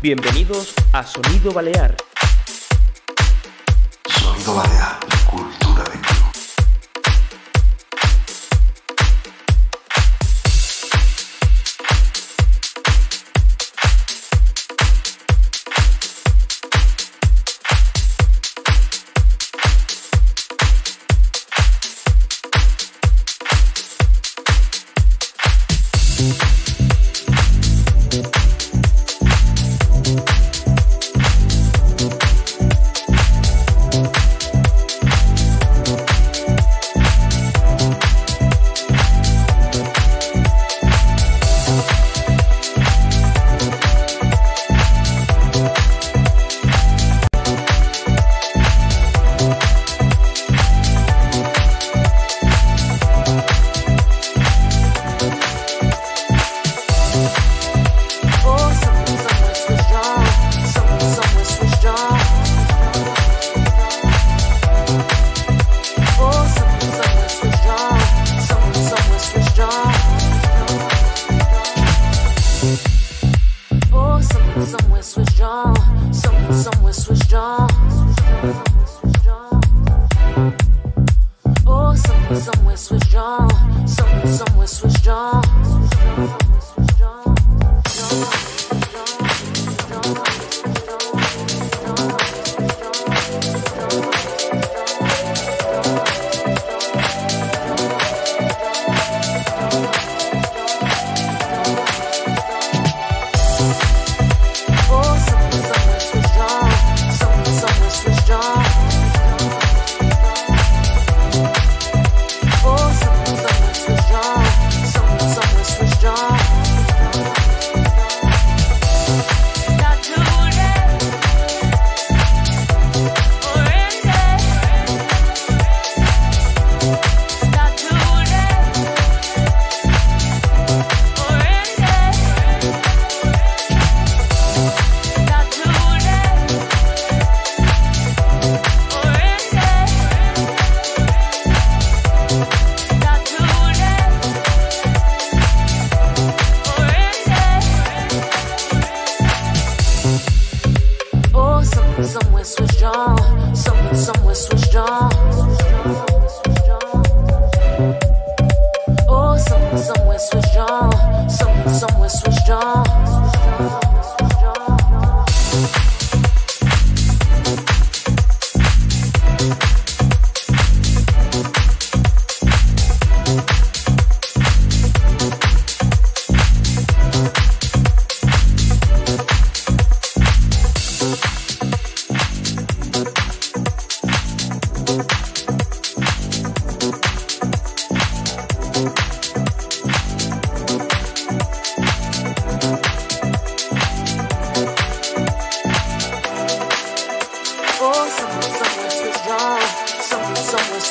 Bienvenidos a Sonido Balear. Sonido Balear, cultura de club.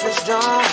Switched on.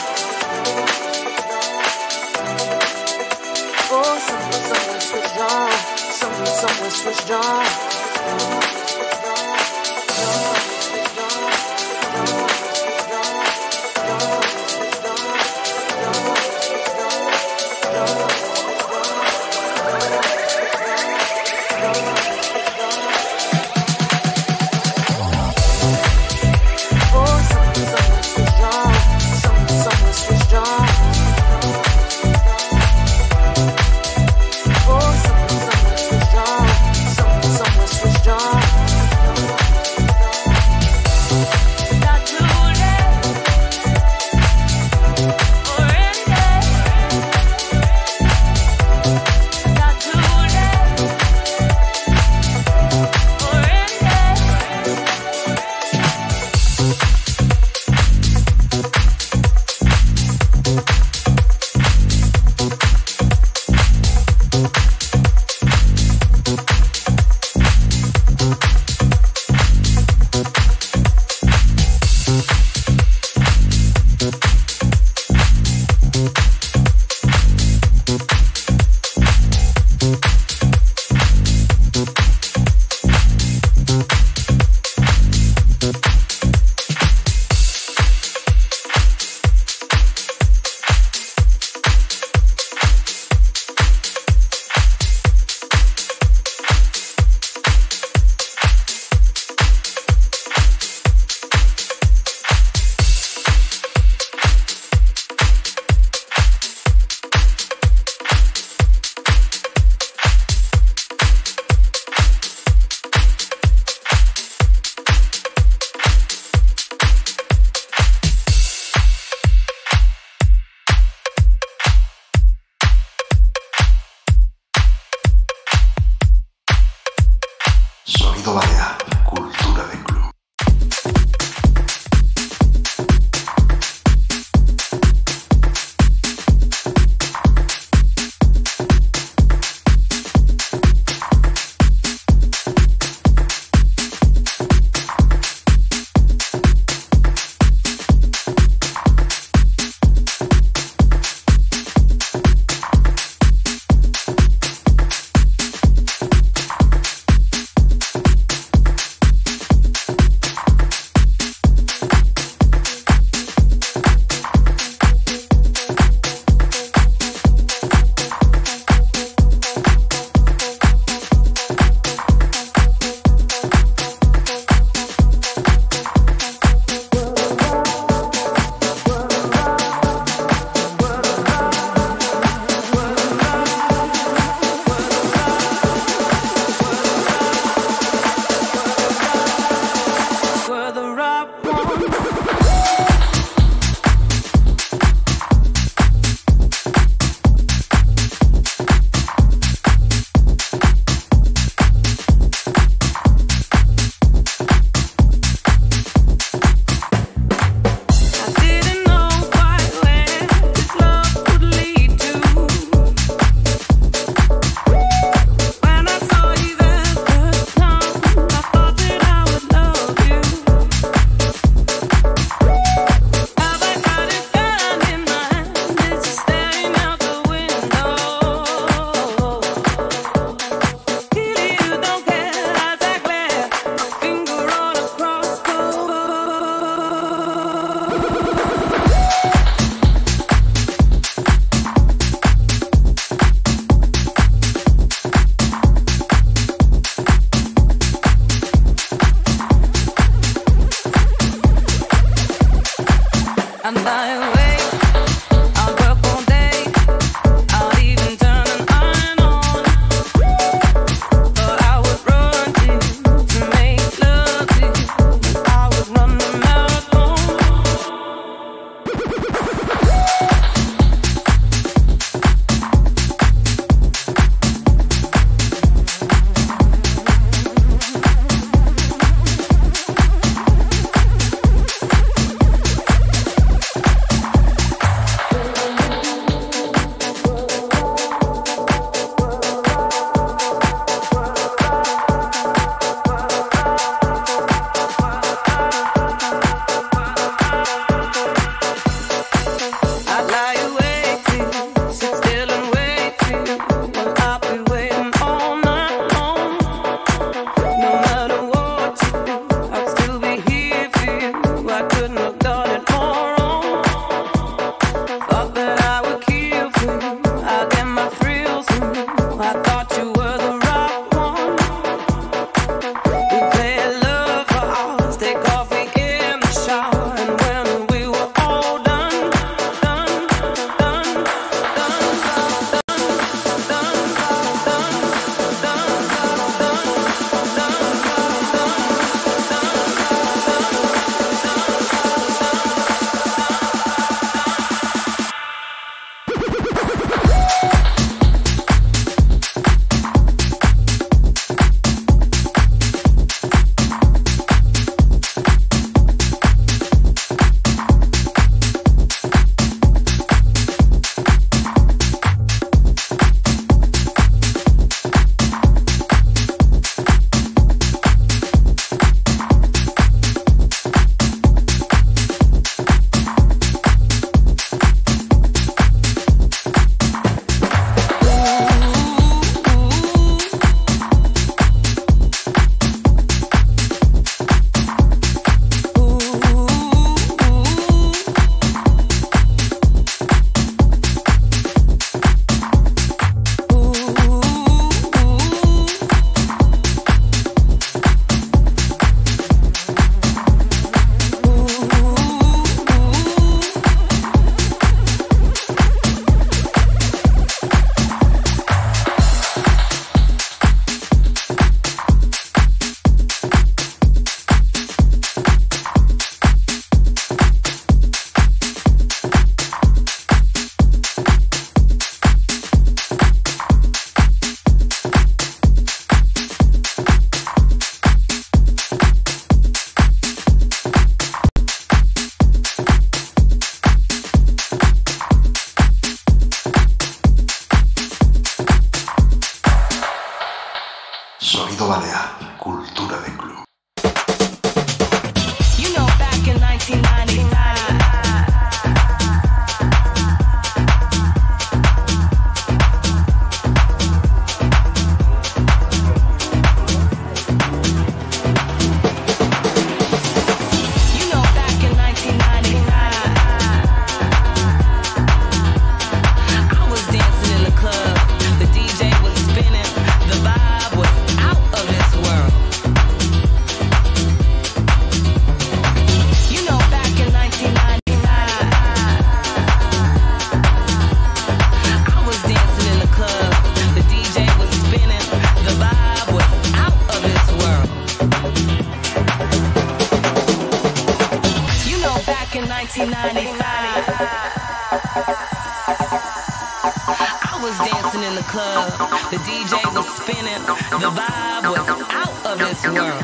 Sonido Balear, cultura de club. You know, back in 1995. I was dancing in the club, the DJ was spinning, the vibe was out of this world.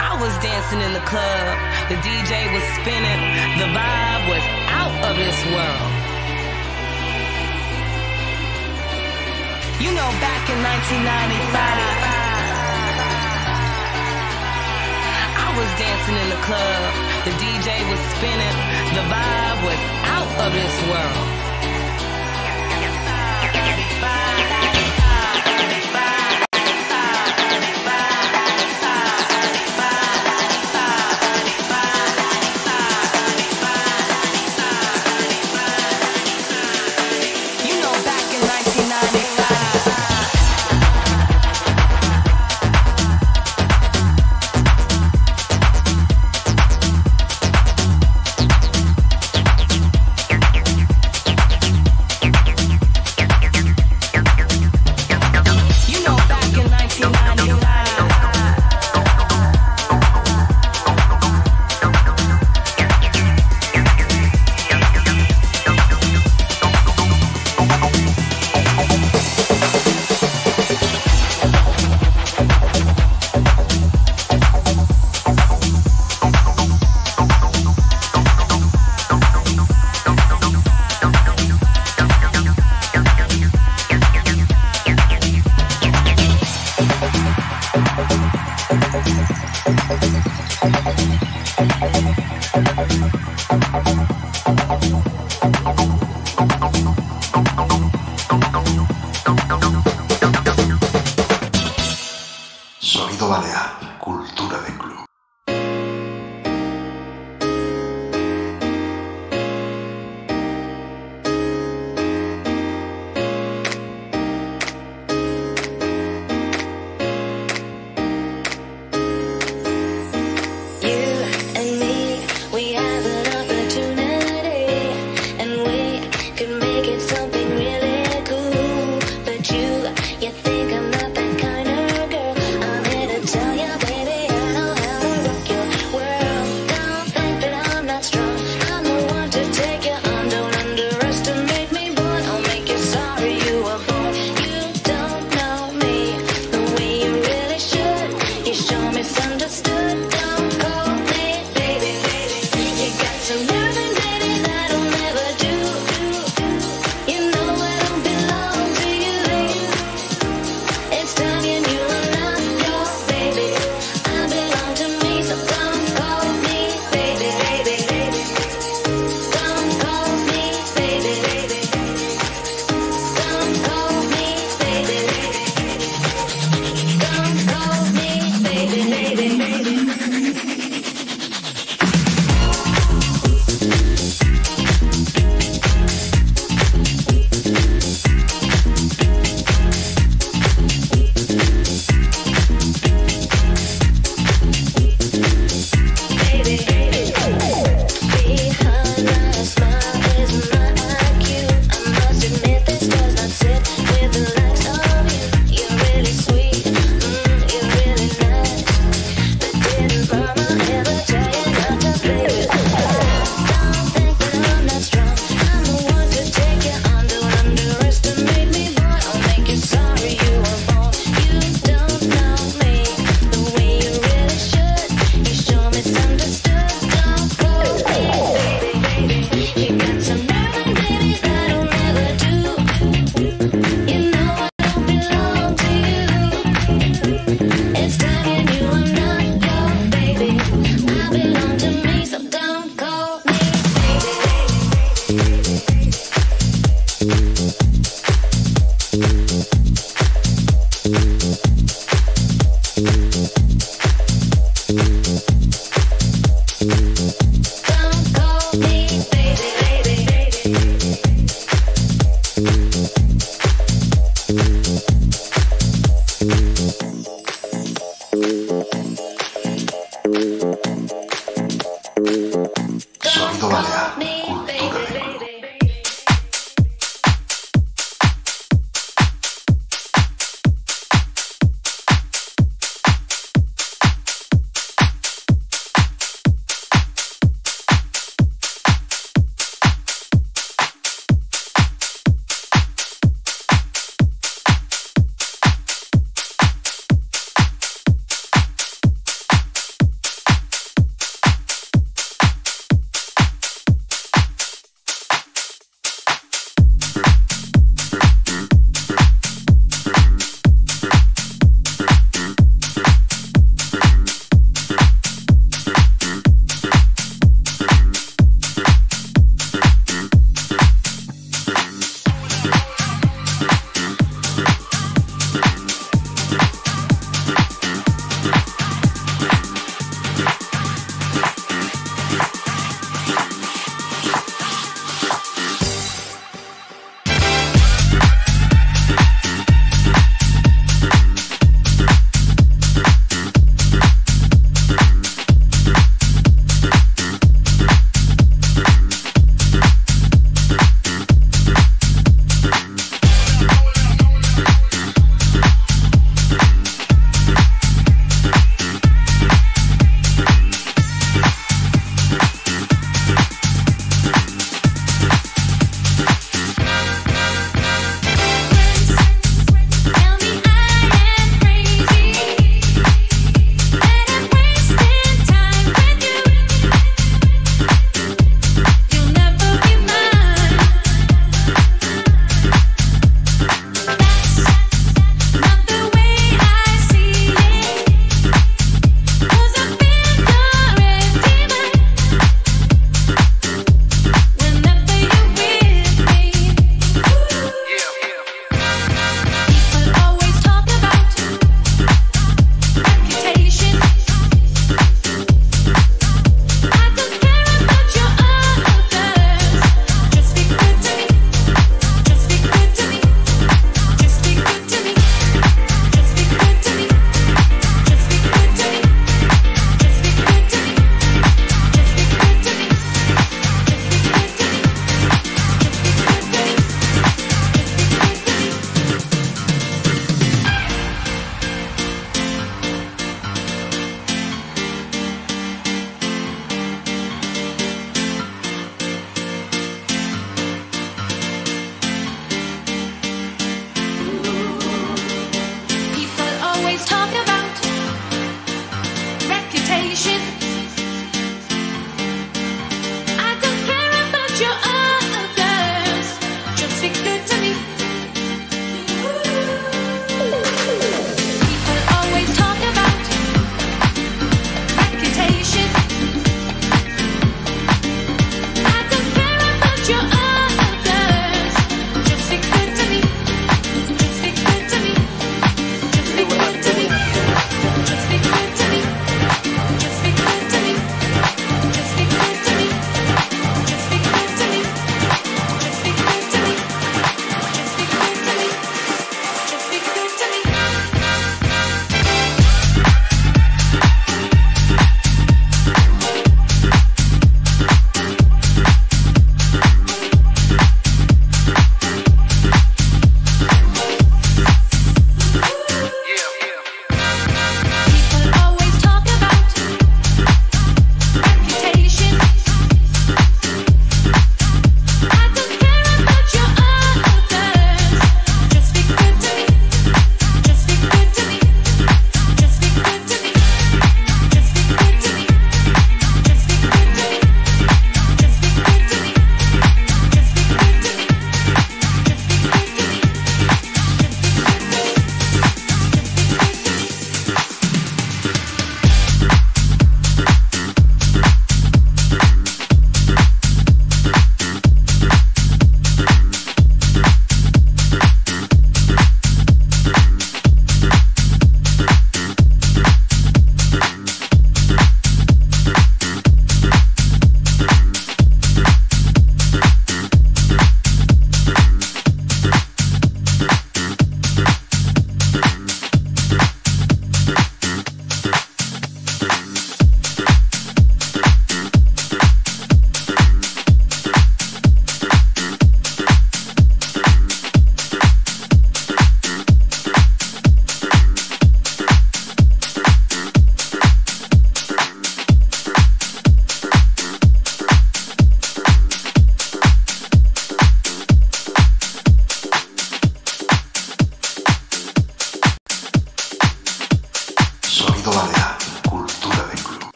I was dancing in the club, the DJ was spinning, the vibe was out of this world. You know, back in 1995, I was dancing in the club. The DJ was spinning. The vibe was out of this world. 我要。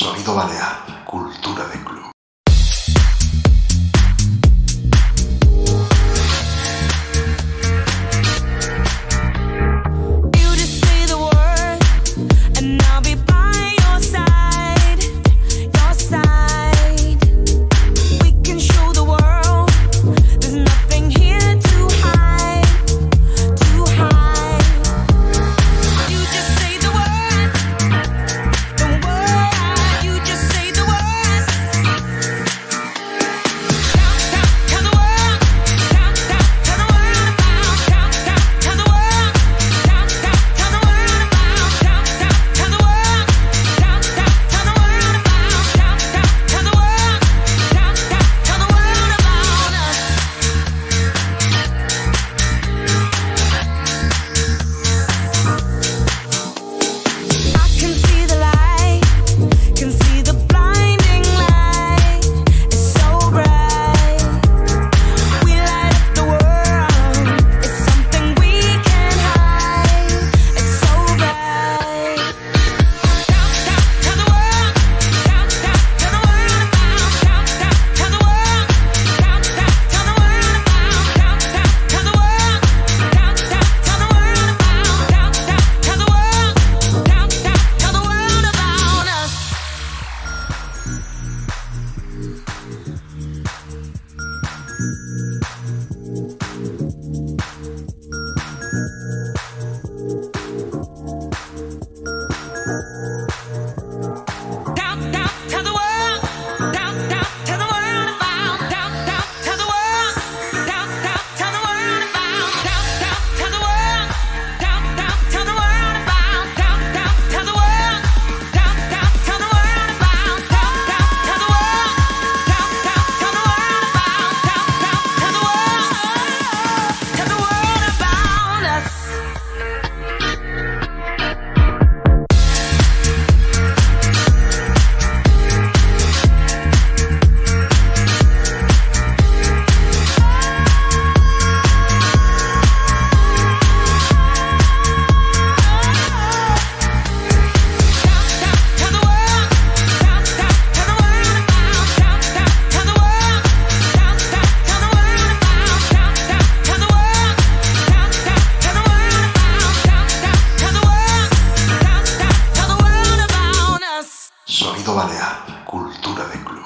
Sonido Balear, cultura de club. Sonido Balear, cultura de club.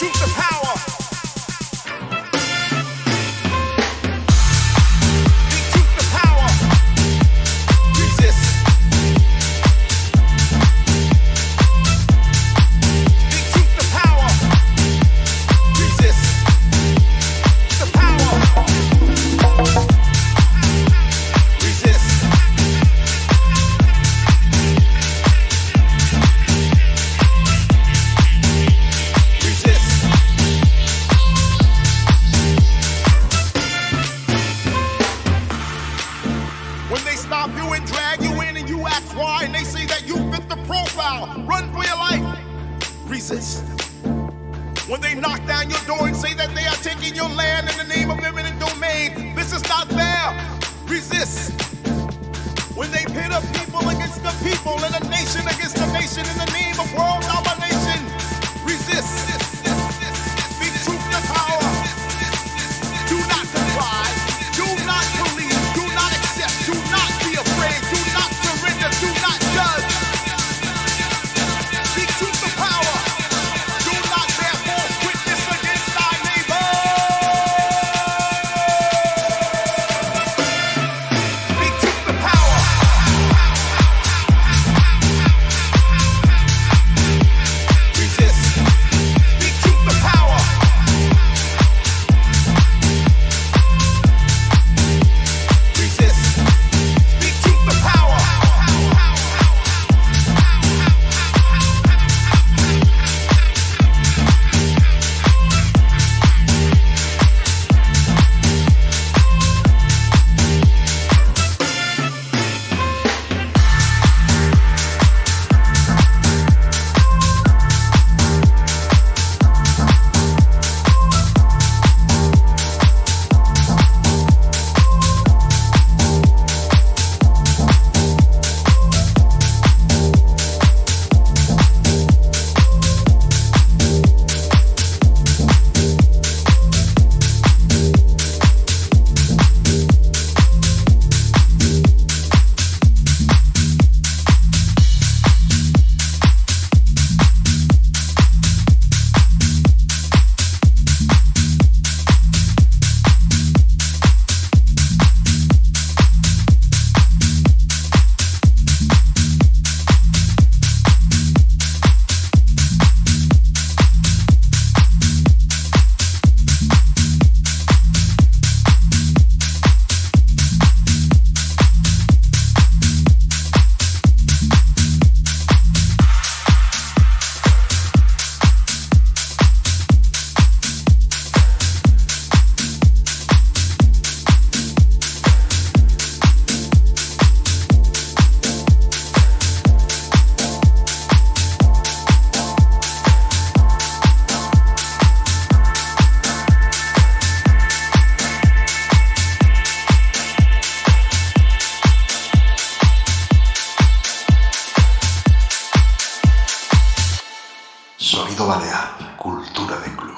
Truth to power. When they knock down your door and say that they are taking your land in the name of eminent domain, this is not fair. Resist. When they pit up people against the people and a nation against a nation in the name of world domination, resist. Be truth to power. Do not comply. Do not believe. Do not accept. Do not be afraid. Do not surrender. Do not judge. Be truth to power. Sonido Balear, cultura de club.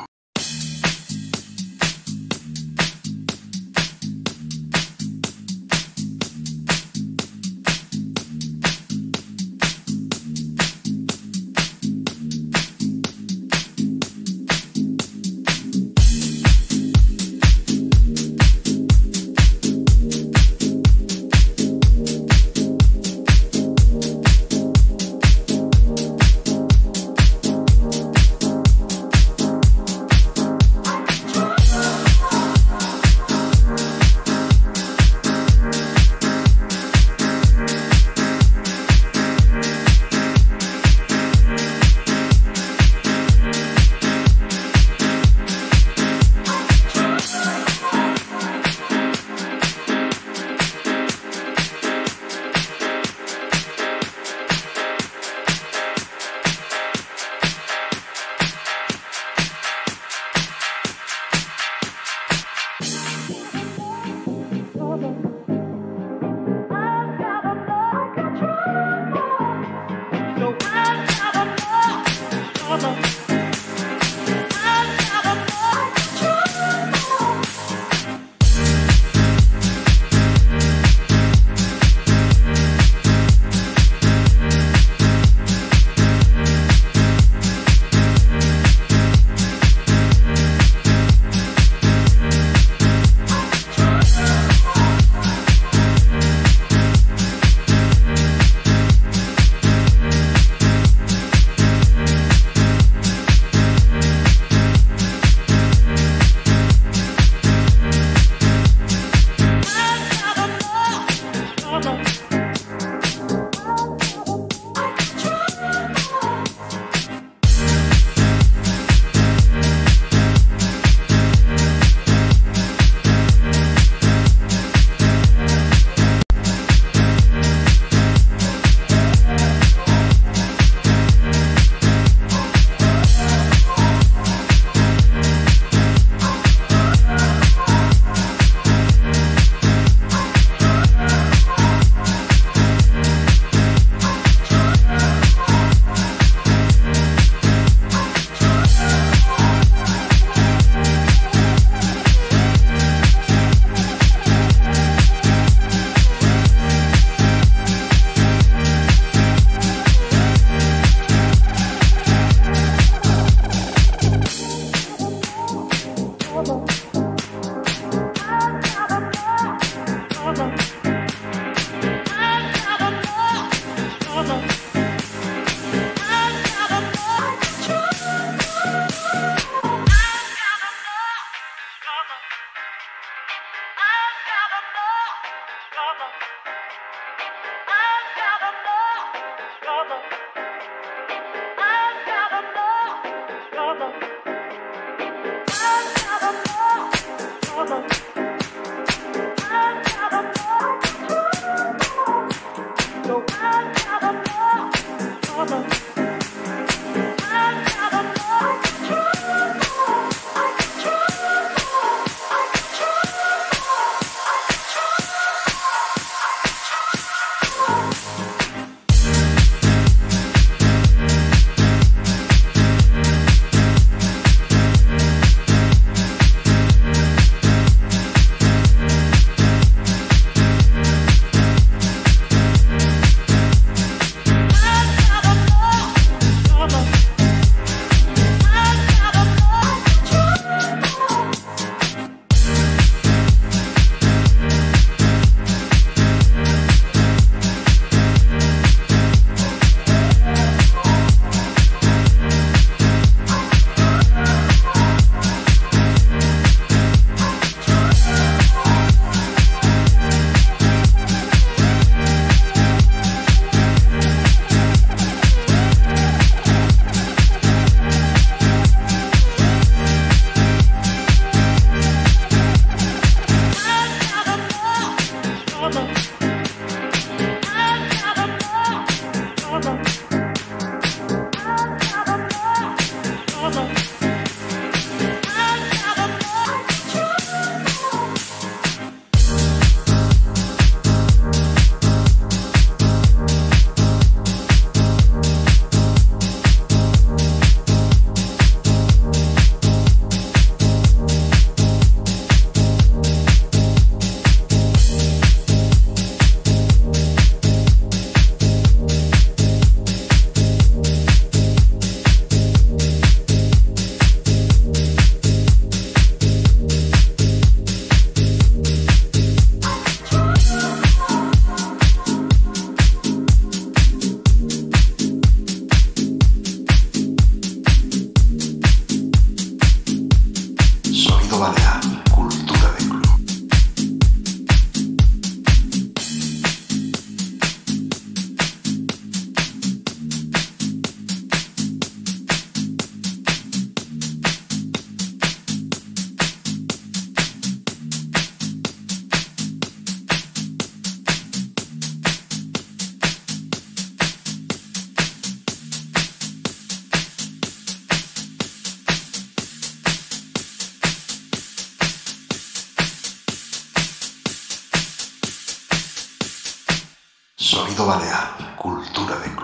Sonido Balear, cultura de club.